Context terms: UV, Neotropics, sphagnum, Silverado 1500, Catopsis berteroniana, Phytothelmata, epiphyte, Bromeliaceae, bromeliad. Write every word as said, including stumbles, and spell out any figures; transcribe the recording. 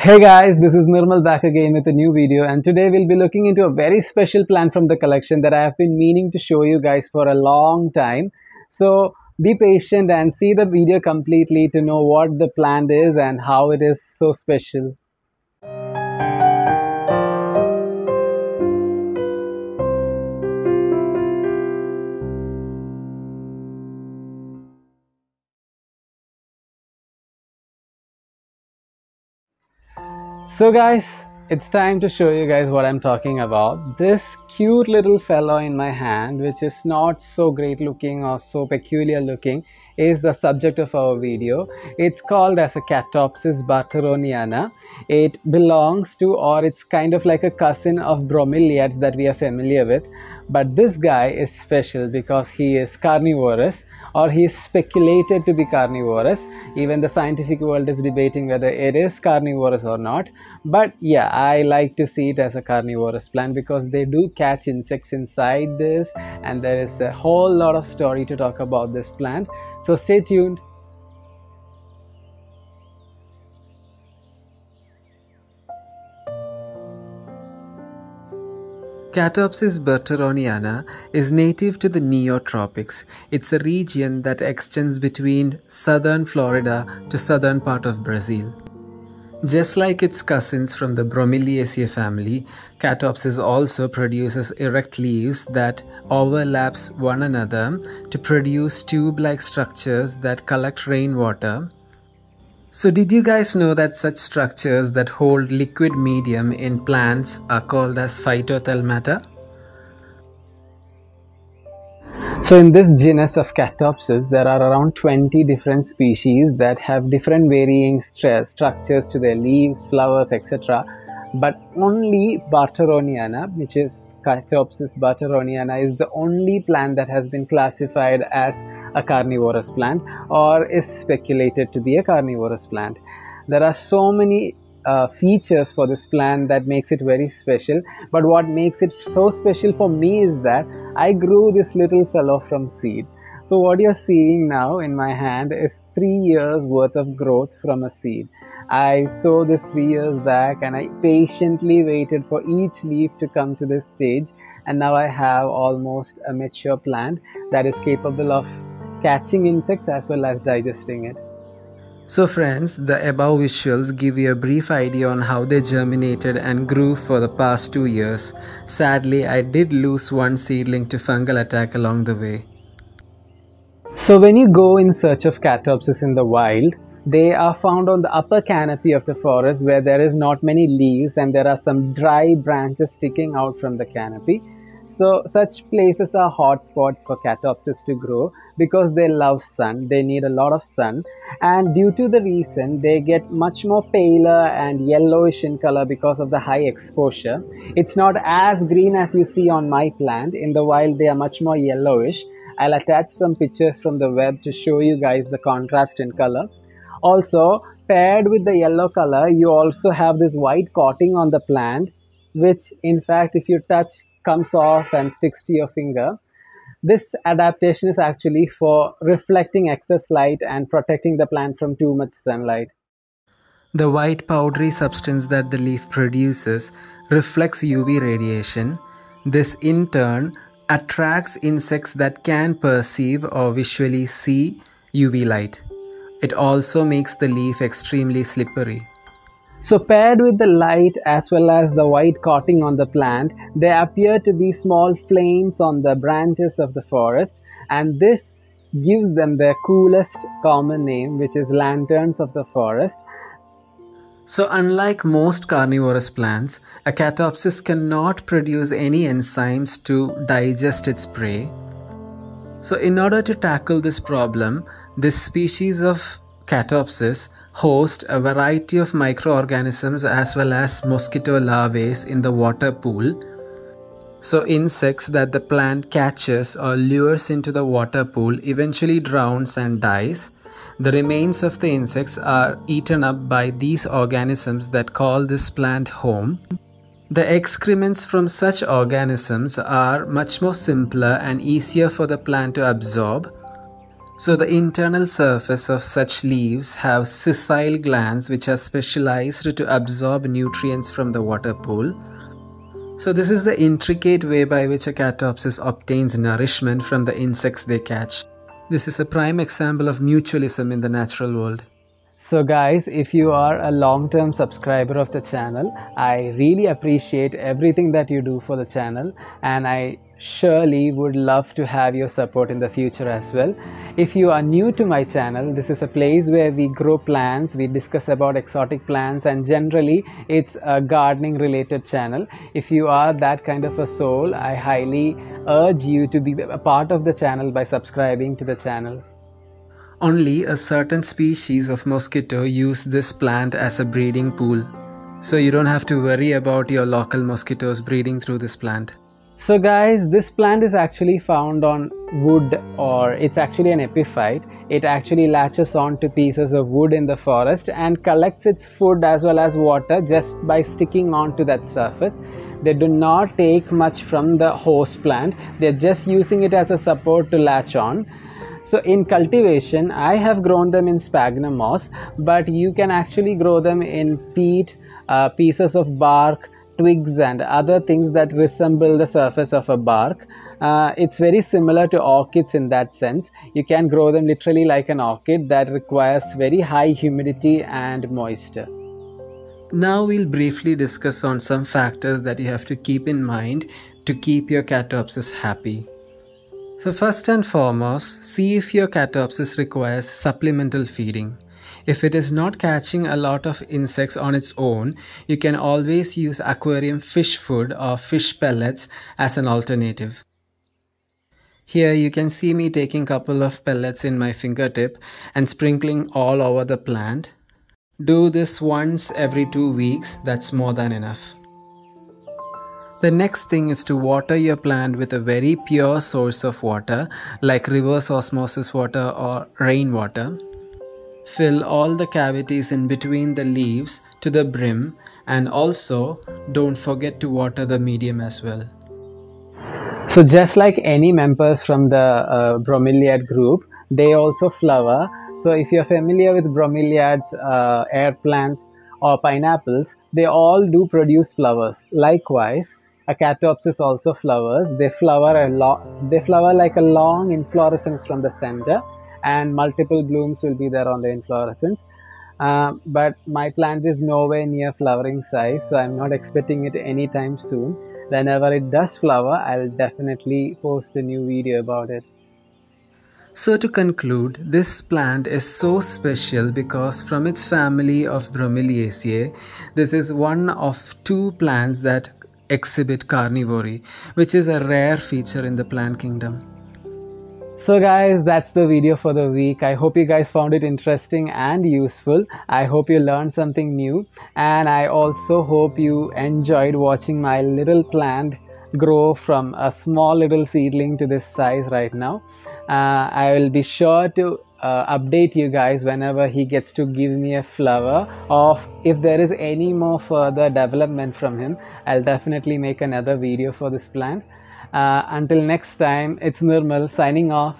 Hey guys, this is Nirmal back again with a new video, and today we'll be looking into a very special plant from the collection that I have been meaning to show you guys for a long time. So be patient and see the video completely to know what the plant is and how it is so special. So guys, it's time to show you guys what I'm talking about. This cute little fellow in my hand, which is not so great looking or so peculiar looking, is the subject of our video. It's called as a Catopsis berteroniana. It belongs to, or it's kind of like a cousin of bromeliads that we are familiar with. But this guy is special because he is carnivorous, or he is speculated to be carnivorous. Even the scientific world is debating whether it is carnivorous or not. But yeah, I like to see it as a carnivorous plant because they do catch insects inside this, and there is a whole lot of story to talk about this plant. So stay tuned. Catopsis berteroniana is native to the Neotropics. It's a region that extends between southern Florida to southern part of Brazil. Just like its cousins from the Bromeliaceae family, Catopsis also produces erect leaves that overlaps one another to produce tube-like structures that collect rainwater. So did you guys know that such structures that hold liquid medium in plants are called as phytothelmata? So in this genus of Catopsis, there are around twenty different species that have different varying st structures to their leaves, flowers, et cetera. But only berteroniana, which is Catopsis berteroniana, is the only plant that has been classified as a carnivorous plant, or is speculated to be a carnivorous plant. There are so many uh, features for this plant that makes it very special, but what makes it so special for me is that I grew this little fellow from seed. So what you're seeing now in my hand is three years worth of growth from a seed. I sowed this three years back, and I patiently waited for each leaf to come to this stage, and now I have almost a mature plant that is capable of catching insects as well as digesting it. So friends, the above visuals give you a brief idea on how they germinated and grew for the past two years. Sadly, I did lose one seedling to fungal attack along the way. So when you go in search of Catopsis in the wild, they are found on the upper canopy of the forest where there is not many leaves, and there are some dry branches sticking out from the canopy. So such places are hot spots for Catopsis to grow because they love sun, they need a lot of sun, and due to the reason they get much more paler and yellowish in color because of the high exposure. It's not as green as you see on my plant. In the wild they are much more yellowish. I'll attach some pictures from the web to show you guys the contrast in color. Also, paired with the yellow color, you also have this white coating on the plant, which in fact if you touch comes off and sticks to your finger. This adaptation is actually for reflecting excess light and protecting the plant from too much sunlight. The white powdery substance that the leaf produces reflects U V radiation. This in turn attracts insects that can perceive or visually see U V light. It also makes the leaf extremely slippery. So paired with the light as well as the white coating on the plant, there appear to be small flames on the branches of the forest, and this gives them their coolest common name, which is lanterns of the forest. So unlike most carnivorous plants, a Catopsis cannot produce any enzymes to digest its prey. So in order to tackle this problem, this species of Catopsis host a variety of microorganisms as well as mosquito larvae in the water pool. So insects that the plant catches or lures into the water pool eventually drowns and dies. The remains of the insects are eaten up by these organisms that call this plant home. The excrements from such organisms are much more simpler and easier for the plant to absorb. So the internal surface of such leaves have sessile glands which are specialized to absorb nutrients from the water pool. So this is the intricate way by which a catopsis obtains nourishment from the insects they catch. This is a prime example of mutualism in the natural world. So guys, if you are a long-term subscriber of the channel, I really appreciate everything that you do for the channel, and I surely would love to have your support in the future as well. If you are new to my channel, this is a place where we grow plants, we discuss about exotic plants, and generally it's a gardening related channel. If you are that kind of a soul, I highly urge you to be a part of the channel by subscribing to the channel. Only a certain species of mosquito use this plant as a breeding pool, so you don't have to worry about your local mosquitoes breeding through this plant. So guys, this plant is actually found on wood, or it's actually an epiphyte. It actually latches on to pieces of wood in the forest and collects its food as well as water just by sticking onto that surface. They do not take much from the host plant. They're just using it as a support to latch on. So in cultivation, I have grown them in sphagnum moss, but you can actually grow them in peat, uh, pieces of bark, twigs and other things that resemble the surface of a bark. Uh, it's very similar to orchids in that sense. You can grow them literally like an orchid that requires very high humidity and moisture. Now we'll briefly discuss on some factors that you have to keep in mind to keep your catopsis happy. So first and foremost, see if your catopsis requires supplemental feeding. If it is not catching a lot of insects on its own, you can always use aquarium fish food or fish pellets as an alternative. Here you can see me taking a couple of pellets in my fingertip and sprinkling all over the plant. Do this once every two weeks, that's more than enough. The next thing is to water your plant with a very pure source of water, like reverse osmosis water or rainwater. Fill all the cavities in between the leaves to the brim, and also don't forget to water the medium as well. So just like any members from the uh, bromeliad group, they also flower. So if you're familiar with bromeliads, uh, air plants or pineapples, they all do produce flowers. Likewise, a catopsis also flowers. They flower a lot. They flower like a long inflorescence from the center, and multiple blooms will be there on the inflorescence. Uh, but my plant is nowhere near flowering size, so I'm not expecting it anytime soon. Whenever it does flower, I'll definitely post a new video about it. So to conclude, this plant is so special because from its family of Bromeliaceae, this is one of two plants that exhibit carnivory, which is a rare feature in the plant kingdom. So guys, that's the video for the week. I hope you guys found it interesting and useful. I hope you learned something new, and I also hope you enjoyed watching my little plant grow from a small little seedling to this size right now. Uh, I will be sure to uh, update you guys whenever he gets to give me a flower, or if there is any more further development from him, I'll definitely make another video for this plant. Uh, until next time, it's Nirmal signing off.